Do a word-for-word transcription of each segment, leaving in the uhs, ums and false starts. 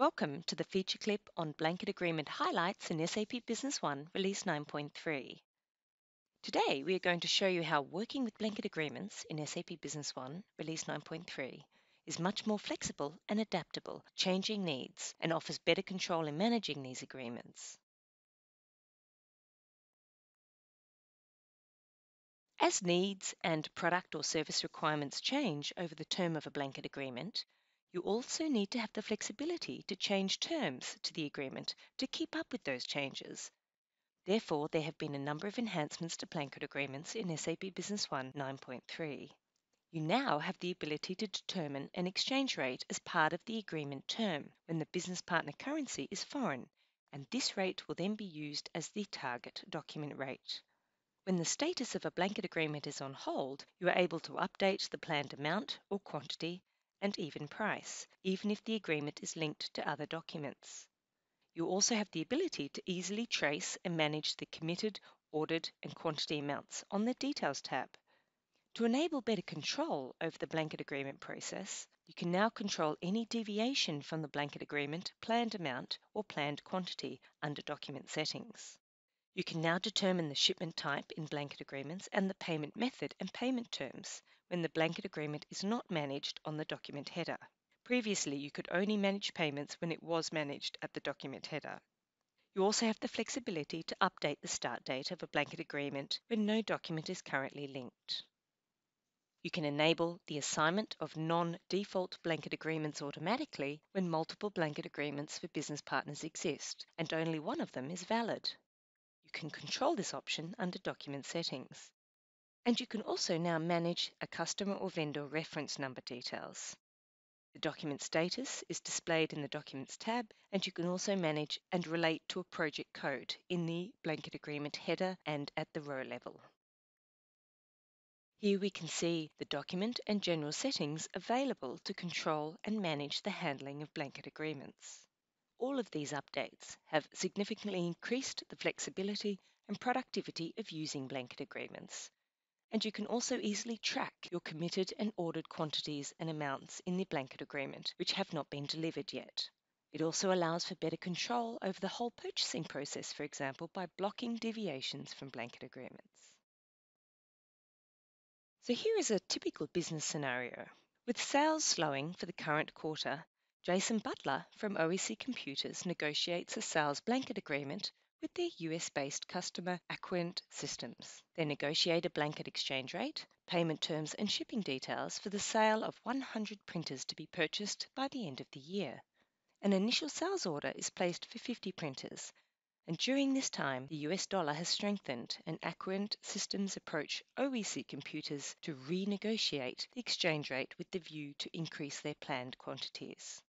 Welcome to the feature clip on Blanket Agreement Highlights in S A P Business One, Release nine point three. Today, we are going to show you how working with blanket agreements in S A P Business One, Release nine point three, is much more flexible and adaptable, changing needs, and offers better control in managing these agreements. As needs and product or service requirements change over the term of a blanket agreement, you also need to have the flexibility to change terms to the agreement to keep up with those changes. Therefore, there have been a number of enhancements to blanket agreements in S A P Business One nine point three. You now have the ability to determine an exchange rate as part of the agreement term when the business partner currency is foreign, and this rate will then be used as the target document rate. When the status of a blanket agreement is on hold, you are able to update the planned amount or quantity and even price, even if the agreement is linked to other documents. You also have the ability to easily trace and manage the committed, ordered, and quantity amounts on the Details tab. To enable better control over the blanket agreement process, you can now control any deviation from the blanket agreement planned amount or planned quantity under Document Settings. You can now determine the shipment type in blanket agreements and the payment method and payment terms when the blanket agreement is not managed on the document header. Previously, you could only manage payments when it was managed at the document header. You also have the flexibility to update the start date of a blanket agreement when no document is currently linked. You can enable the assignment of non-default blanket agreements automatically when multiple blanket agreements for business partners exist and only one of them is valid. You can control this option under Document Settings. And you can also now manage a customer or vendor reference number details. The document status is displayed in the Documents tab, and you can also manage and relate to a project code in the blanket agreement header and at the row level. Here we can see the document and general settings available to control and manage the handling of blanket agreements. All of these updates have significantly increased the flexibility and productivity of using blanket agreements. And you can also easily track your committed and ordered quantities and amounts in the blanket agreement, which have not been delivered yet. It also allows for better control over the whole purchasing process, for example, by blocking deviations from blanket agreements. So here is a typical business scenario. With sales slowing for the current quarter, Jason Butler from O E C Computers negotiates a sales blanket agreement with their U S-based customer Acquent Systems. They negotiate a blanket exchange rate, payment terms and shipping details for the sale of one hundred printers to be purchased by the end of the year. An initial sales order is placed for fifty printers, and during this time the U S dollar has strengthened and Acquent Systems approach O E C Computers to renegotiate the exchange rate with the view to increase their planned quantities.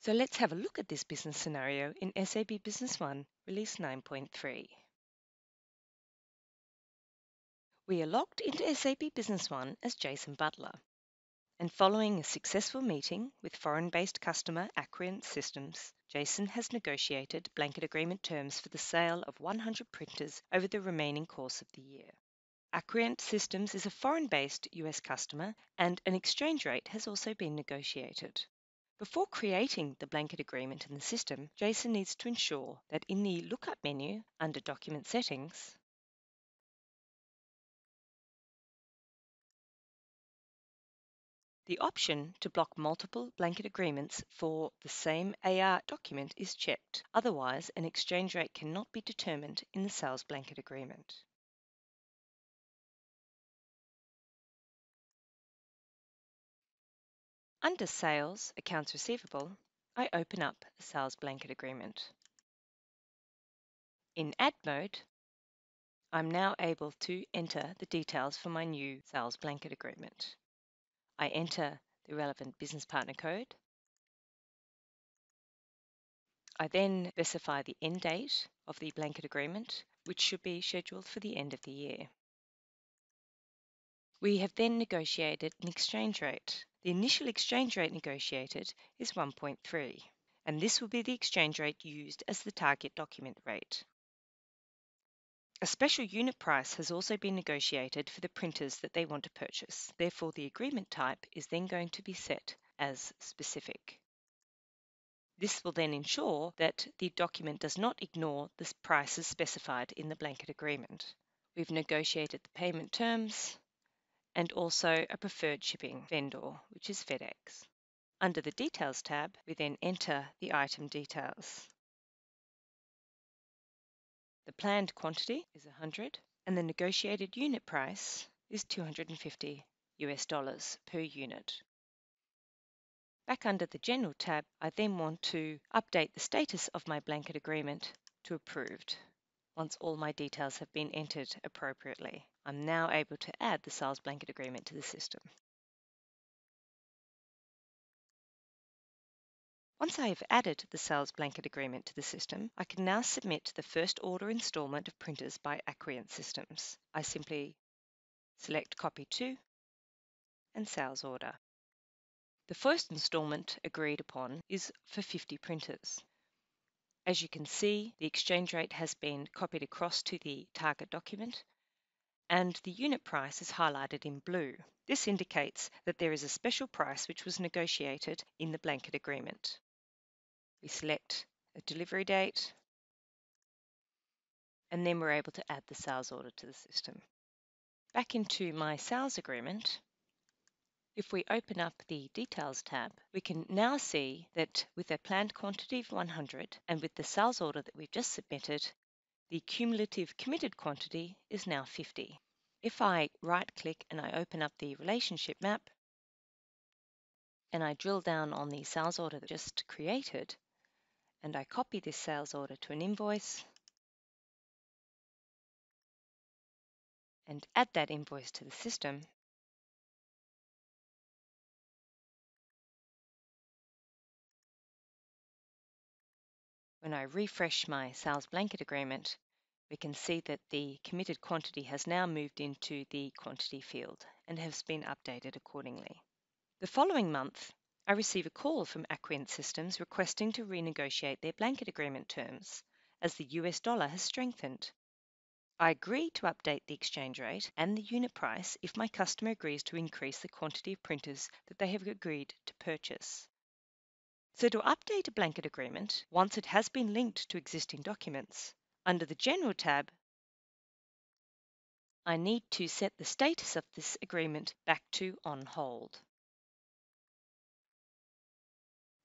So let's have a look at this business scenario in S A P Business One, Release nine point three. We are logged into S A P Business One as Jason Butler, and following a successful meeting with foreign-based customer Acquent Systems, Jason has negotiated blanket agreement terms for the sale of one hundred printers over the remaining course of the year. Acquent Systems is a foreign-based U S customer, and an exchange rate has also been negotiated. Before creating the blanket agreement in the system, Jason needs to ensure that in the Lookup menu under Document Settings, the option to block multiple blanket agreements for the same A R document is checked. Otherwise, an exchange rate cannot be determined in the sales blanket agreement. Under Sales, Accounts Receivable, I open up a sales blanket agreement. In Add mode, I'm now able to enter the details for my new sales blanket agreement. I enter the relevant business partner code. I then specify the end date of the blanket agreement, which should be scheduled for the end of the year. We have then negotiated an exchange rate. The initial exchange rate negotiated is one point three, and this will be the exchange rate used as the target document rate. A special unit price has also been negotiated for the printers that they want to purchase. Therefore, the agreement type is then going to be set as specific. This will then ensure that the document does not ignore the prices specified in the blanket agreement. We've negotiated the payment terms and also a preferred shipping vendor, which is FedEx. Under the Details tab, we then enter the item details. The planned quantity is one hundred and the negotiated unit price is two hundred fifty US dollars per unit. Back under the General tab, I then want to update the status of my blanket agreement to approved. Once all my details have been entered appropriately, I'm now able to add the sales blanket agreement to the system. Once I have added the sales blanket agreement to the system, I can now submit the first order installment of printers by Acqueon Systems. I simply select Copy to and Sales Order. The first instalment agreed upon is for fifty printers. As you can see, the exchange rate has been copied across to the target document and the unit price is highlighted in blue. This indicates that there is a special price which was negotiated in the blanket agreement. We select a delivery date and then we're able to add the sales order to the system. Back into my sales agreement, if we open up the Details tab, we can now see that with a planned quantity of one hundred and with the sales order that we've just submitted, the cumulative committed quantity is now fifty. If I right-click and I open up the relationship map and I drill down on the sales order that I just created and I copy this sales order to an invoice and add that invoice to the system, when I refresh my sales blanket agreement, we can see that the committed quantity has now moved into the quantity field and has been updated accordingly. The following month, I receive a call from Acqueon Systems requesting to renegotiate their blanket agreement terms as the U S dollar has strengthened. I agree to update the exchange rate and the unit price if my customer agrees to increase the quantity of printers that they have agreed to purchase. So to update a blanket agreement, once it has been linked to existing documents, under the General tab, I need to set the status of this agreement back to on hold.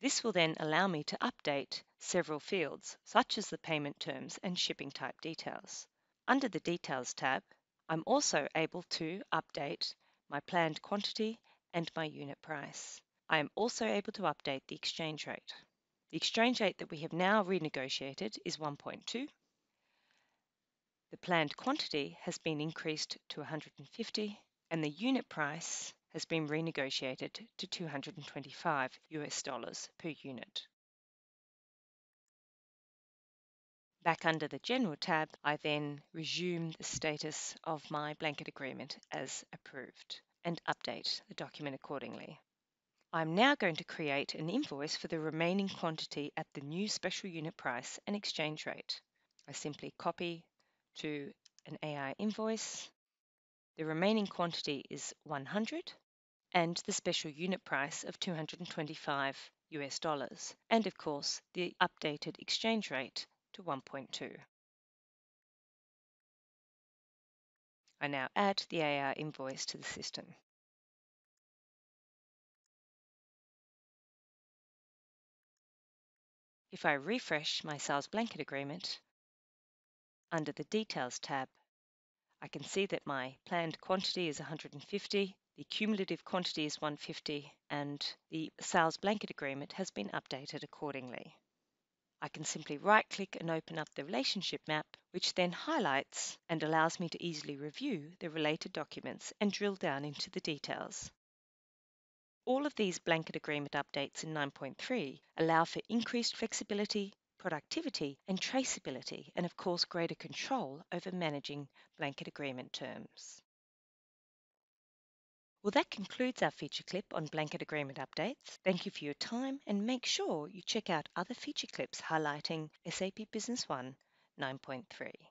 This will then allow me to update several fields, such as the payment terms and shipping type details. Under the Details tab, I'm also able to update my planned quantity and my unit price. I am also able to update the exchange rate. The exchange rate that we have now renegotiated is one point two. The planned quantity has been increased to one hundred fifty and the unit price has been renegotiated to two hundred twenty-five US dollars per unit. Back under the General tab, I then resume the status of my blanket agreement as approved and update the document accordingly. I'm now going to create an invoice for the remaining quantity at the new special unit price and exchange rate. I simply copy to an A I invoice. The remaining quantity is one hundred and the special unit price of two hundred twenty-five US dollars and of course the updated exchange rate to one point two. I now add the A I invoice to the system. If I refresh my sales blanket agreement, under the Details tab, I can see that my planned quantity is one hundred fifty, the cumulative quantity is one hundred fifty, and the sales blanket agreement has been updated accordingly. I can simply right-click and open up the relationship map, which then highlights and allows me to easily review the related documents and drill down into the details. All of these blanket agreement updates in nine point three allow for increased flexibility, productivity and traceability, and of course greater control over managing blanket agreement terms. Well, that concludes our feature clip on blanket agreement updates. Thank you for your time and make sure you check out other feature clips highlighting SAP Business One nine point three.